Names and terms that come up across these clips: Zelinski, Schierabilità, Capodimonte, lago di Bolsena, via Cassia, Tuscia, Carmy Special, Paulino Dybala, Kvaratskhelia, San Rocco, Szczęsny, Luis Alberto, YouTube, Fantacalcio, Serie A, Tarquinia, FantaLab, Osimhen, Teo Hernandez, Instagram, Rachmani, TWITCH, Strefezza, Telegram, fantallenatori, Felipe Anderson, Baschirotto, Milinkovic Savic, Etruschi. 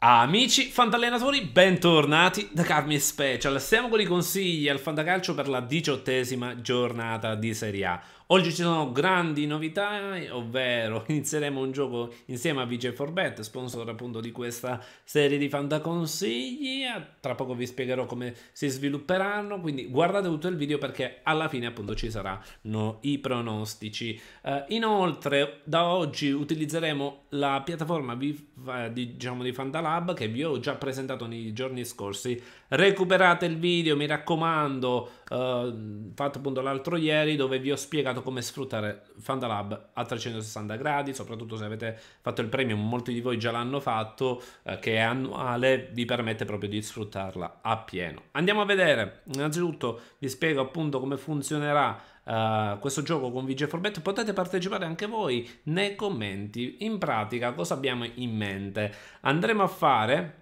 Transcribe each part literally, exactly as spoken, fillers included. Amici fantallenatori, bentornati da Carmy Special. Siamo con i consigli al fantacalcio per la diciottesima giornata di Serie A. Oggi ci sono grandi novità, ovvero inizieremo un gioco insieme a V J four Bet, sponsor appunto di questa serie di fantaconsigli. Tra poco vi spiegherò come si svilupperanno, quindi guardate tutto il video perché alla fine appunto ci saranno i pronostici. Eh, inoltre da oggi utilizzeremo la piattaforma vi, eh, diciamo di FantaLab che vi ho già presentato nei giorni scorsi. Recuperate il video, mi raccomando, eh, fatto appunto l'altro ieri, dove vi ho spiegato come sfruttare FantaLab a trecentosessanta gradi, soprattutto se avete fatto il premium. Molti di voi già l'hanno fatto, eh, che è annuale, vi permette proprio di sfruttarla a pieno. Andiamo a vedere. Innanzitutto vi spiego appunto come funzionerà Uh, questo gioco con V J four Bet. Potete partecipare anche voi nei commenti. In pratica cosa abbiamo in mente? Andremo a fare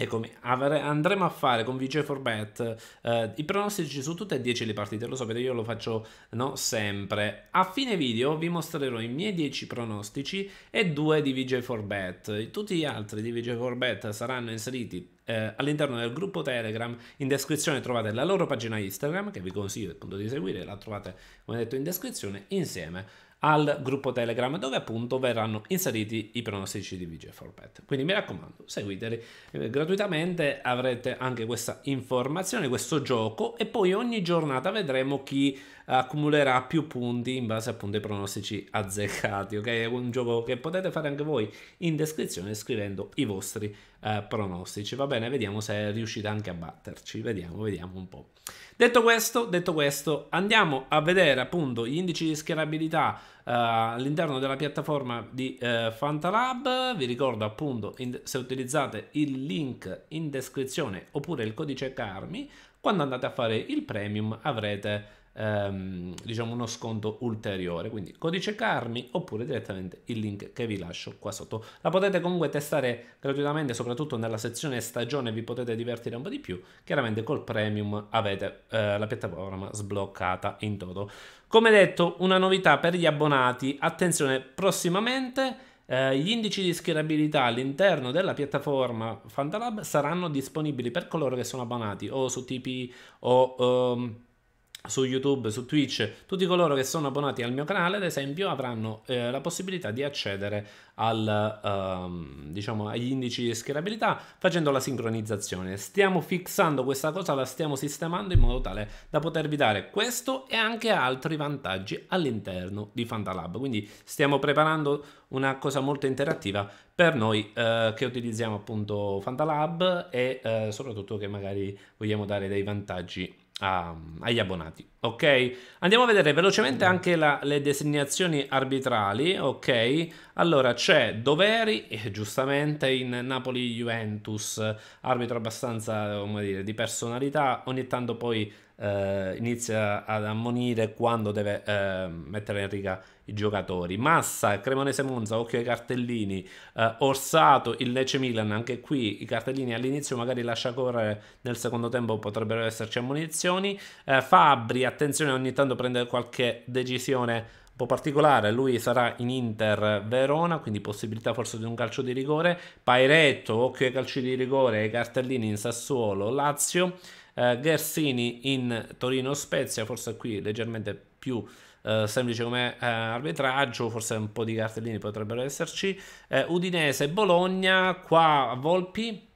Eccomi, andremo a fare con V J four Bet eh, i pronostici su tutte e dieci le partite. Lo sapete, io lo faccio no, sempre. A fine video vi mostrerò i miei dieci pronostici e due di V J four Bet. Tutti gli altri di V J four Bet saranno inseriti eh, all'interno del gruppo Telegram. In descrizione trovate la loro pagina Instagram, che vi consiglio appunto di seguire. La trovate, come detto, in descrizione, insieme al gruppo Telegram, dove appunto verranno inseriti i pronostici di V J four Bet. Quindi mi raccomando, seguiteli gratuitamente, avrete anche questa informazione, questo gioco, e poi ogni giornata vedremo chi accumulerà più punti in base appunto ai pronostici azzeccati. Ok, è un gioco che potete fare anche voi in descrizione scrivendo i vostri eh, pronostici. Va bene, vediamo se riuscite anche a batterci, vediamo vediamo un po'. Detto questo, detto questo, andiamo a vedere appunto gli indici di schierabilità Uh, all'interno della piattaforma di uh, FantaLab. Vi ricordo appunto, in, se utilizzate il link in descrizione oppure il codice Carmy, quando andate a fare il premium avrete um, diciamo uno sconto ulteriore, quindi codice Carmy oppure direttamente il link che vi lascio qua sotto. La potete comunque testare gratuitamente, soprattutto nella sezione stagione vi potete divertire un po' di più. Chiaramente col premium avete uh, la piattaforma sbloccata in toto. Come detto, una novità per gli abbonati. Attenzione, prossimamente eh, gli indici di schierabilità all'interno della piattaforma FantaLab saranno disponibili per coloro che sono abbonati o su Tipeee o um, su YouTube, su Twitch. Tutti coloro che sono abbonati al mio canale, ad esempio, avranno eh, la possibilità di accedere al, ehm, diciamo, agli indici di schierabilità facendo la sincronizzazione. Stiamo fissando questa cosa, la stiamo sistemando in modo tale da potervi dare questo e anche altri vantaggi all'interno di FantaLab. Quindi stiamo preparando una cosa molto interattiva per noi eh, che utilizziamo appunto FantaLab e eh, soprattutto che magari vogliamo dare dei vantaggi agli abbonati. Ok, andiamo a vedere velocemente anche la, le designazioni arbitrali. Ok, allora c'è Doveri, eh, giustamente, in Napoli-Juventus, arbitro abbastanza, come dire, di personalità. Ogni tanto poi eh, inizia ad ammonire quando deve eh, mettere in riga i giocatori. Massa, Cremonese-Monza, occhio ai cartellini. eh, Orsato, il Lecce-Milan, anche qui i cartellini all'inizio magari lascia correre, nel secondo tempo potrebbero esserci ammonizioni. eh, Fabbri, attenzione, ogni tanto prende qualche decisione un po' particolare. Lui sarà in Inter Verona, quindi possibilità forse di un calcio di rigore. Pairetto, occhio ai calci di rigore, ai cartellini in Sassuolo Lazio. eh, Ghersini in Torino Spezia, forse qui leggermente più eh, semplice come eh, arbitraggio, forse un po' di cartellini potrebbero esserci. eh, Udinese Bologna, qua Volpi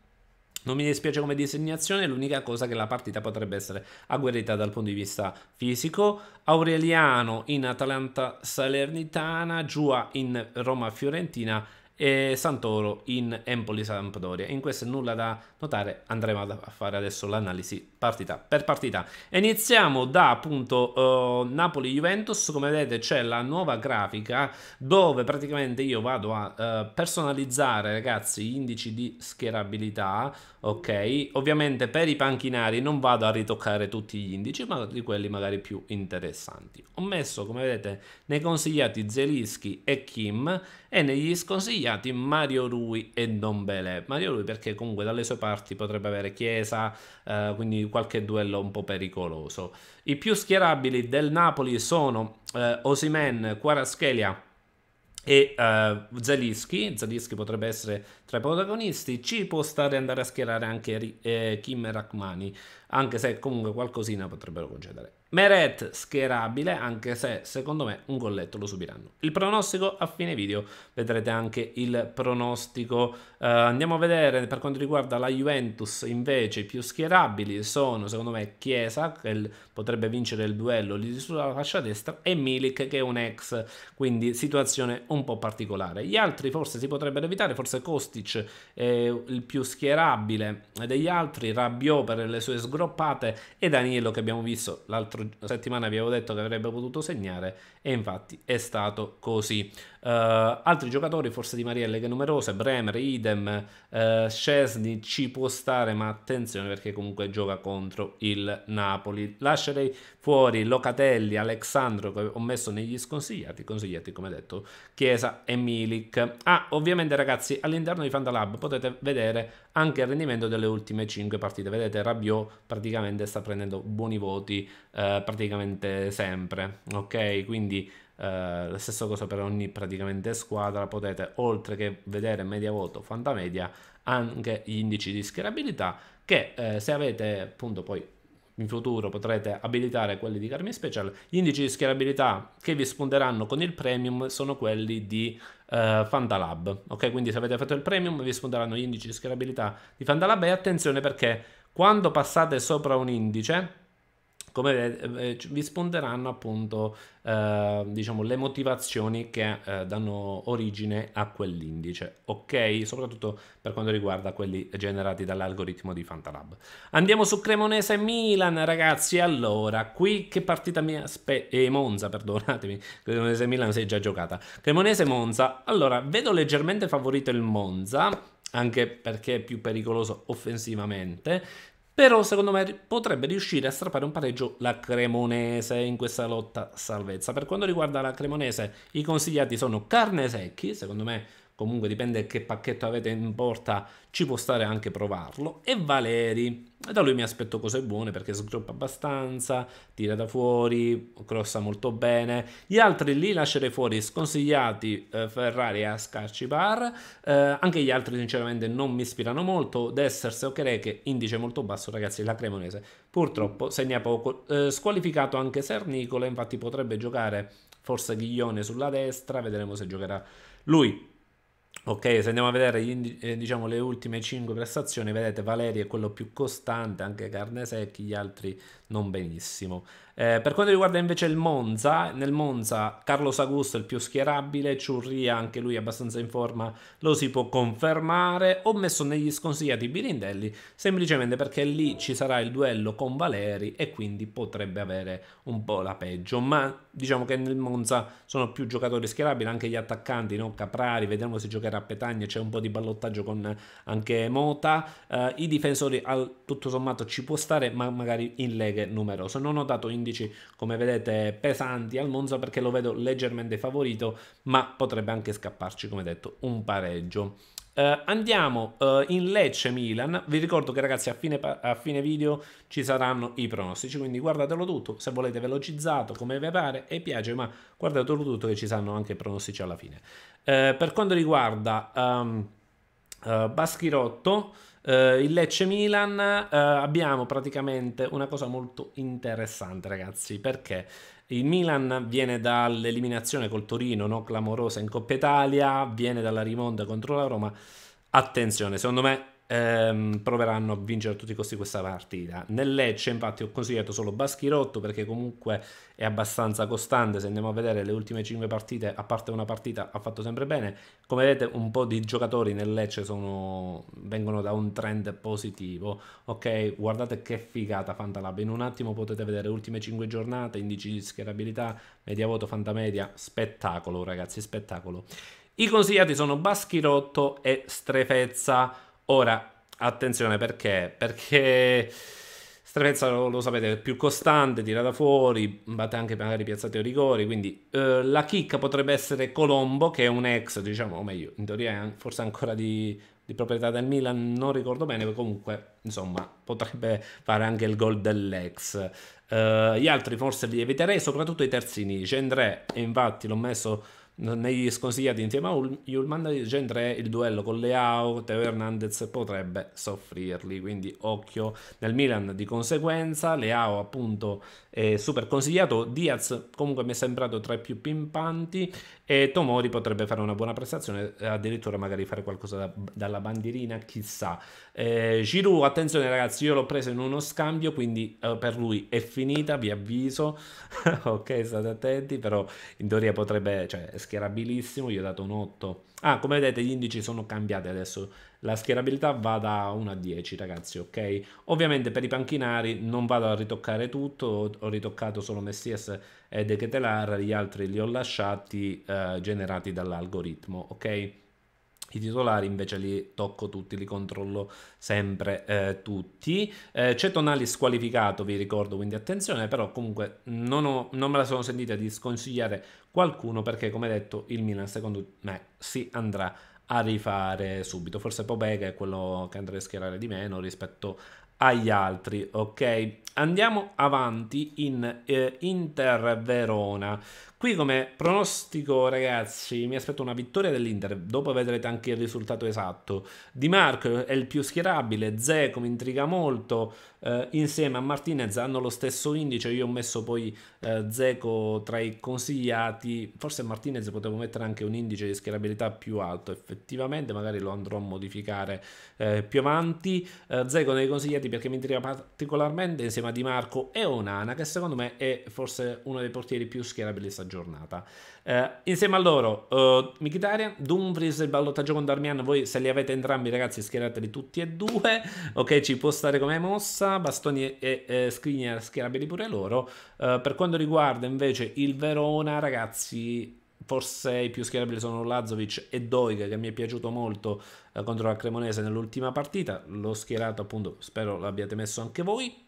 non mi dispiace come designazione, l'unica cosa che la partita potrebbe essere agguerrita dal punto di vista fisico. Aureliano in Atalanta Salernitana, Giua in Roma Fiorentina e Santoro in Empoli Sampdoria. In questo nulla da notare, andremo a fare adesso l'analisi partita per partita. Iniziamo da appunto eh, Napoli-Juventus. Come vedete c'è la nuova grafica dove praticamente io vado a eh, personalizzare, ragazzi, gli indici di schierabilità. Ok, ovviamente per i panchinari non vado a ritoccare tutti gli indici, ma di quelli magari più interessanti. Ho messo, come vedete, nei consigliati Zelinski e Kim e negli sconsigliati Mario Rui e Ndombele. Mario Rui perché comunque dalle sue parti potrebbe avere Chiesa, eh, quindi qualche duello un po' pericoloso. I più schierabili del Napoli sono eh, Osimhen, Kvaratskhelia e uh, Zaliski, Zaliski potrebbe essere tra i protagonisti. Ci può stare andare a schierare anche eh, Kim e Rachmani, anche se comunque qualcosina potrebbero concedere. Meret schierabile, anche se secondo me un golletto lo subiranno. Il pronostico a fine video, vedrete anche il pronostico. Uh, andiamo a vedere per quanto riguarda la Juventus, invece i più schierabili sono secondo me Chiesa, che potrebbe vincere il duello lì sulla fascia destra, e Milik, che è un ex, quindi situazione un po' particolare. Gli altri forse si potrebbero evitare, forse Kostic è il più schierabile degli altri, Rabiot per le sue sgroppate e Danilo, che abbiamo visto l'altro giorno, settimana vi avevo detto che avrebbe potuto segnare e infatti è stato così. Uh, altri giocatori, forse Di Maria, leghe numerose, Bremer, idem, uh, Szczęsny ci può stare, ma attenzione perché comunque gioca contro il Napoli. Lascerei fuori Locatelli, Alexandro, che ho messo negli sconsigliati, consigliati come detto Chiesa e Milik. Ah, ovviamente ragazzi, all'interno di FantaLab potete vedere anche il rendimento delle ultime cinque partite. Vedete Rabiot praticamente sta prendendo buoni voti uh, praticamente sempre, ok? Quindi eh, la stessa cosa per ogni praticamente squadra. Potete, oltre che vedere media voto, fantamedia, anche gli indici di schierabilità, che eh, se avete appunto poi in futuro potrete abilitare quelli di Carmy Special. Gli indici di schierabilità che vi spunteranno con il premium sono quelli di Uh, FantaLab, ok? Quindi se avete fatto il premium vi spunteranno gli indici di schierabilità di FantaLab. E attenzione, perché quando passate sopra un indice, come vedete, vi spunteranno appunto uh, diciamo le motivazioni che uh, danno origine a quell'indice, ok? Soprattutto per quanto riguarda quelli generati dall'algoritmo di FantaLab. Andiamo su Cremonese Milan, ragazzi. Allora, qui che partita mi aspetta? E eh, Monza, perdonatemi. Cremonese Milan si è già giocata. Cremonese Monza. Allora, vedo leggermente favorito il Monza, anche perché è più pericoloso offensivamente. Però secondo me potrebbe riuscire a strappare un pareggio la Cremonese in questa lotta salvezza. Per quanto riguarda la Cremonese, i consigliati sono Carnesecchi, secondo me. Comunque dipende che pacchetto avete in porta, ci può stare anche provarlo, e Valeri. Da lui mi aspetto cose buone perché sgroppa abbastanza, tira da fuori, crossa molto bene. Gli altri li lascerei fuori, sconsigliati eh, Ferrari e Scarcibar. Eh, anche gli altri sinceramente non mi ispirano molto. Dessers e Okereke, indice molto basso ragazzi, la Cremonese purtroppo segna poco. Eh, squalificato anche Sernicola, infatti potrebbe giocare forse Ghiglione sulla destra, vedremo se giocherà lui. Ok, se andiamo a vedere gli, eh, diciamo, le ultime cinque prestazioni, vedete Valeri è quello più costante, anche Carnesecchi, gli altri non benissimo. Eh, per quanto riguarda invece il Monza, nel Monza Carlos Augusto è il più schierabile, Ciurria anche lui abbastanza in forma, lo si può confermare. Ho messo negli sconsigliati Birindelli, semplicemente perché lì ci sarà il duello con Valeri e quindi potrebbe avere un po' la peggio, ma diciamo che nel Monza sono più giocatori schierabili, anche gli attaccanti, no? Caprari, vediamo se giocherà a Petagna, c'è un po' di ballottaggio con anche Mota. Eh, i difensori al, tutto sommato ci può stare, ma magari in leghe numerose. Non ho dato in come vedete pesanti al Monza perché lo vedo leggermente favorito, ma potrebbe anche scapparci come detto un pareggio. Uh, andiamo uh, in Lecce Milan. Vi ricordo che ragazzi a fine, a fine video ci saranno i pronostici, quindi guardatelo tutto, se volete velocizzato come vi pare e piace, ma guardatelo tutto che ci saranno anche i pronostici alla fine. Uh, per quanto riguarda um, uh, Baschirotto, Uh, il Lecce Milan, uh, abbiamo praticamente una cosa molto interessante ragazzi, perché il Milan viene dall'eliminazione col Torino, no? Clamorosa in Coppa Italia, viene dalla rimonta contro la Roma. Attenzione, secondo me ehm, proveranno a vincere a tutti i costi questa partita. Nel Lecce infatti ho consigliato solo Baschirotto perché comunque è abbastanza costante. Se andiamo a vedere le ultime cinque partite, a parte una partita, ha fatto sempre bene. Come vedete un po' di giocatori nel Lecce sono, vengono da un trend positivo, ok? Guardate che figata FantaLab, in un attimo potete vedere ultime cinque giornate, indici di schierabilità, media voto, fantamedia, spettacolo ragazzi, spettacolo. I consigliati sono Baschirotto e Strefezza. Ora attenzione perché, perché Strefezza lo, lo sapete è più costante, tira da fuori, batte anche magari piazzate o rigori, quindi eh, la chicca potrebbe essere Colombo, che è un ex, diciamo, o meglio, in teoria forse ancora di, di proprietà del Milan, non ricordo bene, comunque insomma potrebbe fare anche il gol dell'ex. Eh, gli altri forse li eviterei, soprattutto i terzini. Cendré infatti l'ho messo Negli sconsigliati in tema Ullman Gendré, il duello con Leao, Teo Hernandez potrebbe soffrirli, quindi occhio nel Milan. Di conseguenza Leao appunto è super consigliato, Diaz comunque mi è sembrato tra i più pimpanti e Tomori potrebbe fare una buona prestazione, addirittura magari fare qualcosa da, dalla bandierina, chissà. eh, Giroud, attenzione ragazzi, io l'ho preso in uno scambio, quindi eh, per lui è finita, vi avviso. Ok, state attenti, però in teoria potrebbe, cioè schierabilissimo, gli ho dato un otto. Ah, come vedete gli indici sono cambiati adesso, la schierabilità va da uno a dieci ragazzi, ok? Ovviamente per i panchinari non vado a ritoccare tutto, ho ritoccato solo Messias e De Ketelar, gli altri li ho lasciati eh, generati dall'algoritmo, ok? I titolari invece li tocco tutti, li controllo sempre eh, tutti. Eh, c'è Tonali squalificato, vi ricordo, quindi attenzione, però comunque non, ho, non me la sono sentita di sconsigliare qualcuno perché, come detto, il Milan secondo me si andrà a rifare subito. Forse Pobega è quello che andrei a schierare di meno rispetto agli altri, ok? Andiamo avanti in eh, Inter Verona. Qui come pronostico ragazzi mi aspetto una vittoria dell'Inter, dopo vedrete anche il risultato esatto. Di Marco è il più schierabile, Dzeko mi intriga molto, eh, insieme a Martinez hanno lo stesso indice, io ho messo poi eh, Dzeko tra i consigliati, forse Martinez potevo mettere anche un indice di schierabilità più alto, effettivamente magari lo andrò a modificare eh, più avanti. eh, Dzeko nei consigliati perché mi intriga particolarmente, insieme a Di Marco e Onana che secondo me è forse uno dei portieri più schierabili stagione. Giornata. Eh, insieme a loro eh, Mkhitaryan, Dumfries, il ballottaggio con Darmian, voi se li avete entrambi ragazzi schierateli tutti e due, ok, ci può stare come mossa. Bastoni e eh, Skriniar schierabili pure loro. Eh, per quanto riguarda invece il Verona ragazzi, forse i più schierabili sono Lazovic e Doig, che mi è piaciuto molto eh, contro la Cremonese nell'ultima partita, l'ho schierato appunto, spero l'abbiate messo anche voi.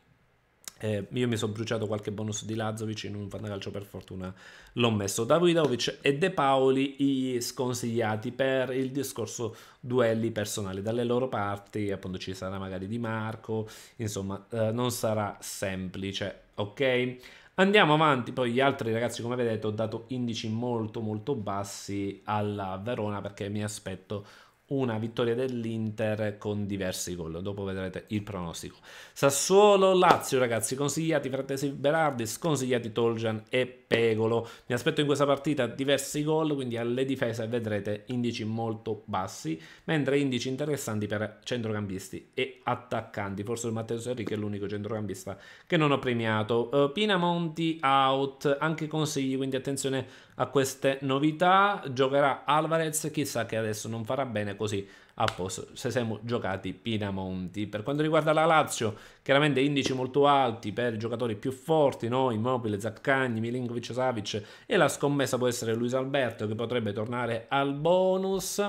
Eh, io mi sono bruciato qualche bonus di Lazovic in un fantacalcio, per fortuna l'ho messo. Davidovic e De Paoli i sconsigliati per il discorso duelli personali, dalle loro parti appunto ci sarà magari Di Marco, insomma eh, non sarà semplice, ok? Andiamo avanti, poi gli altri ragazzi come vedete ho dato indici molto molto bassi alla Verona perché mi aspetto una vittoria dell'Inter con diversi gol, dopo vedrete il pronostico. Sassuolo Lazio ragazzi, consigliati Frattesi Berardi, sconsigliati Toljan e Pegolo. Mi aspetto in questa partita diversi gol, quindi alle difese vedrete indici molto bassi, mentre indici interessanti per centrocampisti e attaccanti. Forse il Matteo Serricchi è l'unico centrocampista che non ho premiato. uh, Pinamonti out, anche consigli, quindi attenzione a queste novità. Giocherà Alvarez, chissà che adesso non farà bene, così a posto se siamo giocati Pinamonti. Per quanto riguarda la Lazio chiaramente indici molto alti per i giocatori più forti, no? Immobile, Zaccagni, Milinkovic Savic, e la scommessa può essere Luis Alberto che potrebbe tornare al bonus,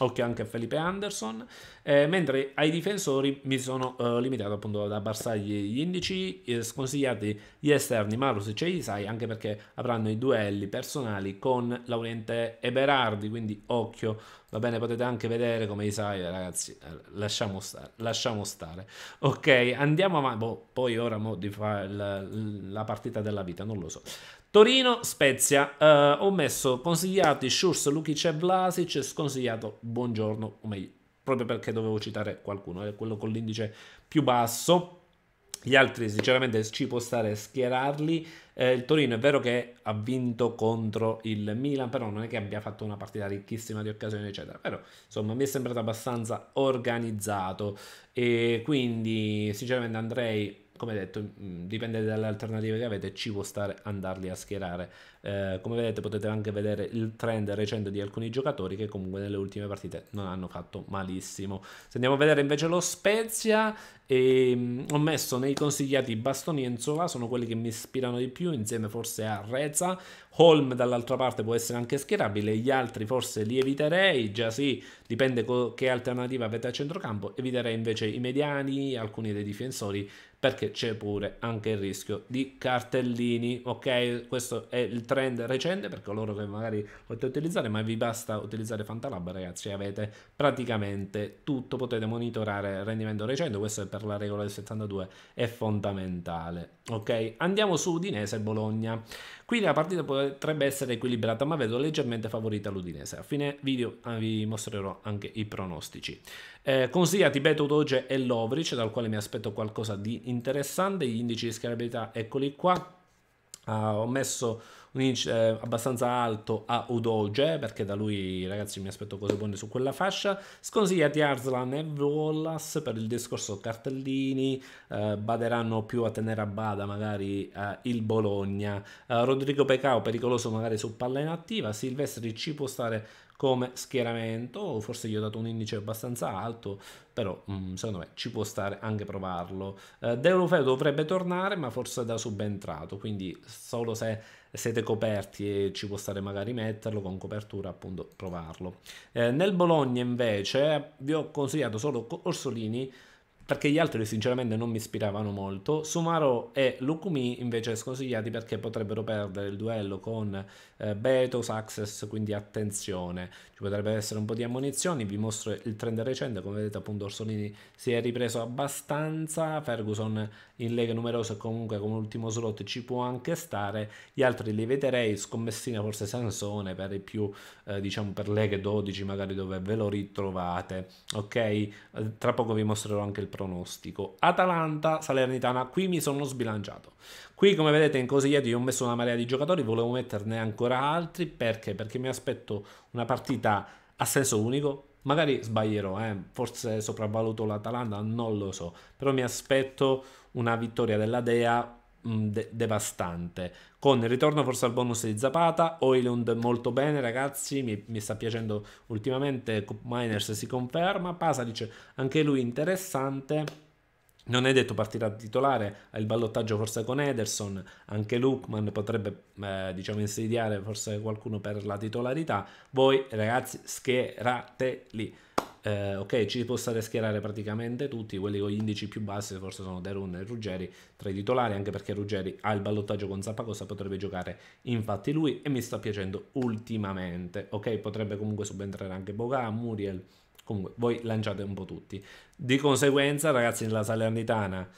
occhio anche a Felipe Anderson. Eh, mentre ai difensori mi sono eh, limitato appunto ad abbarsagli gli indici, eh, sconsigliati gli esterni Marusic e Isai, anche perché avranno i duelli personali con Lauriente e Berardi, quindi occhio, va bene, potete anche vedere come Isai, ragazzi, eh, lasciamo stare, lasciamo stare, ok? Andiamo avanti, boh, poi ora mo di fare la, la partita della vita, non lo so. Torino Spezia, eh, ho messo consigliati Schurz, Lukic e Vlasic, sconsigliato Buongiorno, o meglio proprio perché dovevo citare qualcuno, è quello con l'indice più basso. Gli altri sinceramente ci può stare a schierarli. Eh, il Torino è vero che ha vinto contro il Milan, però non è che abbia fatto una partita ricchissima di occasioni eccetera, però insomma mi è sembrato abbastanza organizzato e quindi sinceramente andrei, come detto, dipende dalle alternative che avete, ci può stare andarli a schierare. Eh, come vedete potete anche vedere il trend recente di alcuni giocatori che comunque nelle ultime partite non hanno fatto malissimo. Se andiamo a vedere invece lo Spezia, e ho messo nei consigliati Bastoni e Nzola, sono quelli che mi ispirano di più, insieme forse a Reza. Holm dall'altra parte può essere anche schierabile, gli altri forse li eviterei, già sì, dipende che alternativa avete a centrocampo. Eviterei invece i mediani, alcuni dei difensori, perché c'è pure anche il rischio di cartellini, ok? Questo è il trend recente per coloro che magari potete utilizzare, ma vi basta utilizzare FantaLab ragazzi, avete praticamente tutto, potete monitorare il rendimento recente. Questo è per per la regola del settantadue è fondamentale. Ok, andiamo su Udinese e Bologna. Qui la partita potrebbe essere equilibrata, ma vedo leggermente favorita l'Udinese. A fine video vi mostrerò anche i pronostici. Eh, consigliati Beto, Doge e Lovric, dal quale mi aspetto qualcosa di interessante. Gli indici di scalabilità, eccoli qua. Uh, ho messo un indice eh, abbastanza alto a Udoge, perché da lui, ragazzi, mi aspetto cose buone su quella fascia. Sconsigliati Arslan e Wallace per il discorso cartellini, eh, baderanno più a tenere a bada magari eh, il Bologna. eh, Rodrigo Pecao pericoloso magari su palla inattiva. Silvestri ci può stare come schieramento, forse gli ho dato un indice abbastanza alto, però mh, secondo me ci può stare anche provarlo. eh, De Ulufeu dovrebbe tornare, ma forse da subentrato, quindi solo se siete coperti e ci può stare magari metterlo con copertura, appunto, provarlo. eh, nel Bologna invece vi ho consigliato solo Orsolini, perché gli altri sinceramente non mi ispiravano molto. Sumaro e Lukumi invece sconsigliati, perché potrebbero perdere il duello con eh, Beto, Success, quindi attenzione, ci potrebbe essere un po' di ammonizioni. Vi mostro il trend recente, come vedete appunto Orsolini si è ripreso abbastanza, Ferguson in leghe numerose comunque come ultimo slot ci può anche stare, gli altri li vedrei, scommessina forse Sansone per i più, eh, diciamo per leghe dodici magari, dove ve lo ritrovate. Ok, eh, tra poco vi mostrerò anche il pronostico. Atalanta Salernitana, qui mi sono sbilanciato. Qui, come vedete, in consigliati io ho messo una marea di giocatori, volevo metterne ancora altri. Perché? Perché mi aspetto una partita a senso unico. Magari sbaglierò, eh? Forse sopravvaluto l'Atalanta, non lo so, però mi aspetto una vittoria della Dea De devastante, con il ritorno forse al bonus di Zapata. Oilund molto bene, ragazzi, mi, mi sta piacendo ultimamente. Cup Miners si conferma, Pasalic anche lui interessante, non è detto partirà titolare, ha il ballottaggio forse con Ederson, anche Lukman potrebbe eh, diciamo insediare forse qualcuno per la titolarità. Voi ragazzi schierate lì. Eh, ok, ci possate schierare praticamente tutti, quelli con gli indici più bassi forse sono Derun e Ruggeri tra i titolari, anche perché Ruggeri ha il ballottaggio con Zappacosta, potrebbe giocare infatti lui e mi sta piacendo ultimamente. Ok, potrebbe comunque subentrare anche Boga, Muriel, comunque voi lanciate un po' tutti. Di conseguenza, ragazzi, nella Salernitana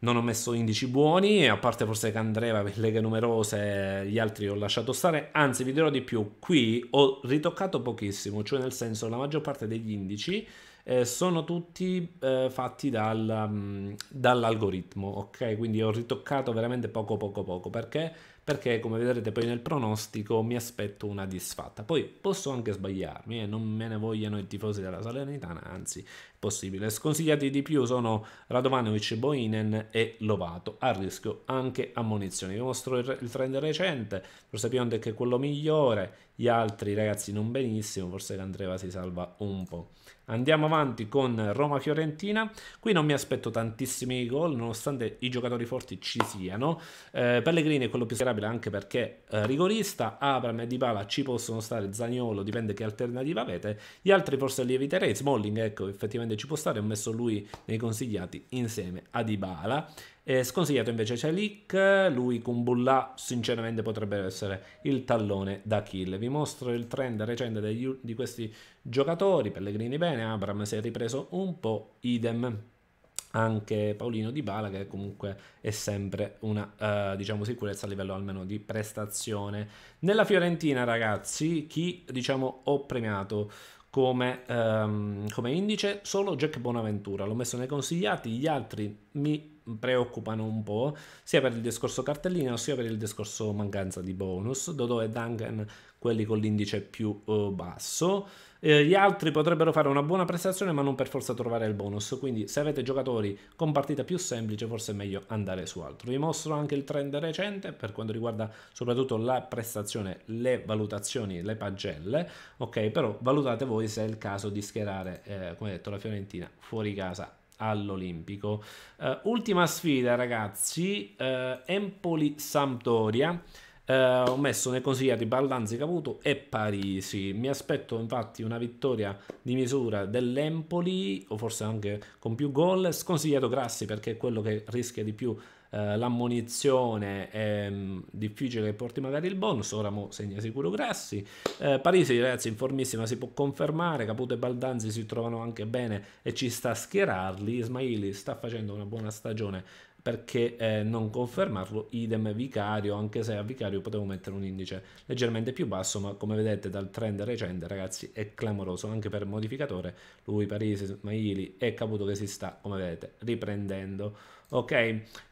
non ho messo indici buoni, a parte forse Candreva per leghe numerose, gli altri ho lasciato stare. Anzi, vi dirò di più, qui ho ritoccato pochissimo, cioè nel senso la maggior parte degli indici eh, sono tutti eh, fatti dal, dall'algoritmo, ok? Quindi ho ritoccato veramente poco poco poco, perché? Perché come vedrete poi nel pronostico mi aspetto una disfatta. Poi posso anche sbagliarmi e eh? non me ne vogliano i tifosi della Salernitana, anzi è possibile. Sconsigliati di più sono Radovanovic, Boinen e Lovato, a rischio anche ammonizioni. Vi mostro il, il trend recente, forse Piontek è quello migliore, gli altri ragazzi non benissimo, forse Candreva si salva un po'. Andiamo avanti con Roma-Fiorentina, qui non mi aspetto tantissimi gol nonostante i giocatori forti ci siano. eh, Pellegrini è quello più sperabile, anche perché eh, rigorista. Abram e Dybala ci possono stare, Zaniolo dipende che alternativa avete, gli altri forse li eviterei. Smalling, ecco, effettivamente ci può stare, ho messo lui nei consigliati insieme a Dybala. Eh, sconsigliato invece Celik, lui con Bulla sinceramente potrebbe essere il tallone d'Achille. Vi mostro il trend recente degli, di questi giocatori. Pellegrini bene, Abraham si è ripreso un po', idem anche Paulino Dybala, che comunque è sempre una eh, diciamo sicurezza a livello almeno di prestazione. Nella Fiorentina, ragazzi, chi diciamo ho premiato Come, um, come indice solo Jack Bonaventura, l'ho messo nei consigliati, gli altri mi preoccupano un po', sia per il discorso cartellino sia per il discorso mancanza di bonus. Dodò e Duncan, quelli con l'indice più uh, basso. Eh, gli altri potrebbero fare una buona prestazione ma non per forza trovare il bonus, quindi se avete giocatori con partita più semplice forse è meglio andare su altro. Vi mostro anche il trend recente per quanto riguarda soprattutto la prestazione, le valutazioni, le pagelle. Ok, però valutate voi se è il caso di schierare eh, come detto la Fiorentina fuori casa all'Olimpico. Uh, ultima sfida, ragazzi, uh, Empoli-Sampdoria. eh, ho messo nei consigliati Baldanzi, Caputo e Parisi. Mi aspetto infatti una vittoria di misura dell'Empoli, o forse anche con più gol. Sconsigliato Grassi perché è quello che rischia di più eh, l'ammonizione, è mh, difficile che porti magari il bonus. Ora mo segna sicuro Grassi. eh, Parisi ragazzi in formissima, si può confermare. Caputo e Baldanzi si trovano anche bene e ci sta a schierarli. Ismaili sta facendo una buona stagione, perché eh, non confermarlo? Idem Vicario, anche se a Vicario potevo mettere un indice leggermente più basso, ma come vedete dal trend recente ragazzi è clamoroso anche per modificatore. Lui, Parisi, Ismaili e Caputo che si sta, come vedete, riprendendo. Ok,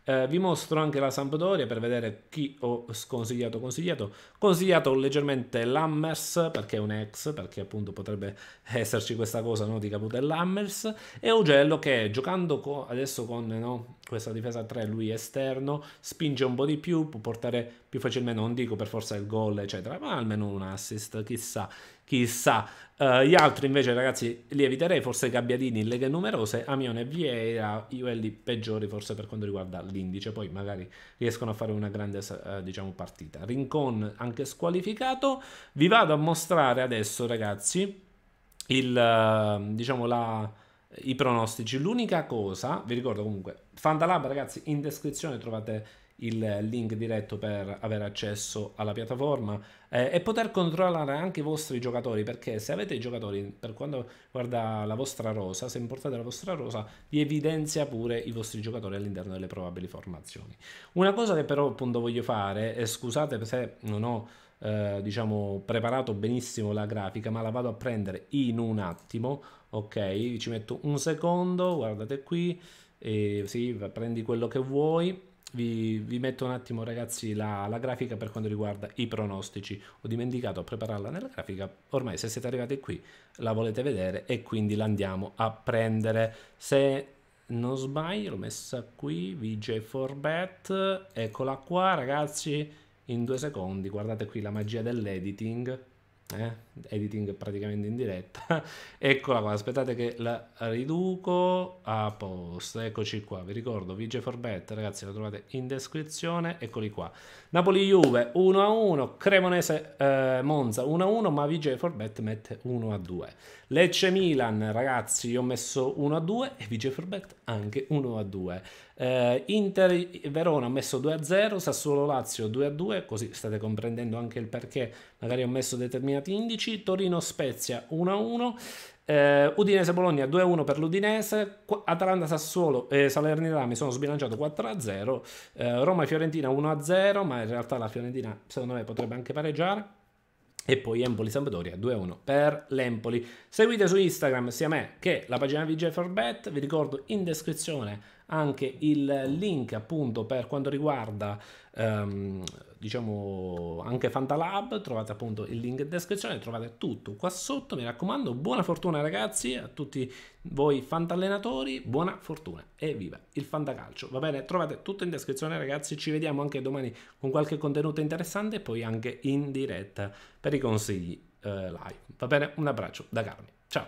eh, vi mostro anche la Sampdoria per vedere chi ho sconsigliato. Consigliato consigliato leggermente l'Hammers, perché è un ex, perché appunto potrebbe esserci questa cosa, no, di Caputo e l'Hammers. E Augello che giocando co adesso con, no, questa difesa tre, lui esterno, spinge un po' di più, può portare più facilmente, non dico per forza il gol eccetera, ma almeno un assist, chissà, chissà. Uh, gli altri invece ragazzi li eviterei, forse Gabbiadini in leghe numerose, Amione e Vieira, quelli peggiori forse per quanto riguarda l'indice, poi magari riescono a fare una grande uh, diciamo partita. Rincon anche squalificato. Vi vado a mostrare adesso ragazzi il uh, diciamo la i pronostici. L'unica cosa, vi ricordo comunque FantaLab ragazzi, in descrizione trovate il link diretto per avere accesso alla piattaforma eh, e poter controllare anche i vostri giocatori, perché se avete i giocatori, per quanto riguarda la vostra rosa, se importate la vostra rosa, vi evidenzia pure i vostri giocatori all'interno delle probabili formazioni. Una cosa che però appunto voglio fare, e scusate se non ho eh, diciamo preparato benissimo la grafica, ma la vado a prendere in un attimo, ok? Ci metto un secondo, guardate qui, e sì, prendi quello che vuoi. Vi, vi metto un attimo ragazzi la, la grafica per quanto riguarda i pronostici. Ho dimenticato a prepararla nella grafica, ormai se siete arrivati qui la volete vedere e quindi la andiamo a prendere. Se non sbaglio l'ho messa qui, V J four Bet, eccola qua ragazzi, in due secondi, guardate qui la magia dell'editing. Eh, editing praticamente in diretta. Eccola qua, aspettate che la riduco a posto. Eccoci qua, vi ricordo V J four Bet ragazzi, lo trovate in descrizione. Eccoli qua, Napoli-Juve uno a uno, Cremonese-Monza eh, uno a uno, ma V J four Bet mette uno a due. Lecce-Milan ragazzi, io ho messo uno a due e V J four Bet anche uno a due. Eh, Inter-Verona ho messo due a zero, Sassuolo-Lazio due a due, così state comprendendo anche il perché magari ho messo determinati indici. Torino-Spezia uno a uno, eh, Udinese-Bologna due a uno per l'Udinese, Atalanta-Sassuolo e eh, Salernitana mi sono sbilanciato quattro a zero, eh, Roma-Fiorentina uno a zero, ma in realtà la Fiorentina secondo me potrebbe anche pareggiare. E poi Empoli-Sampdoria due a uno per l'Empoli. Seguite su Instagram sia me che la pagina V J four Bet. Vi ricordo in descrizione anche il link appunto per quanto riguarda ehm, diciamo anche FantaLab. Trovate appunto il link in descrizione, trovate tutto qua sotto. Mi raccomando, buona fortuna ragazzi a tutti voi fantallenatori, buona fortuna e viva il fantacalcio, va bene? Trovate tutto in descrizione ragazzi, ci vediamo anche domani con qualche contenuto interessante e poi anche in diretta per i consigli eh, live, va bene? Un abbraccio da Carmy, ciao!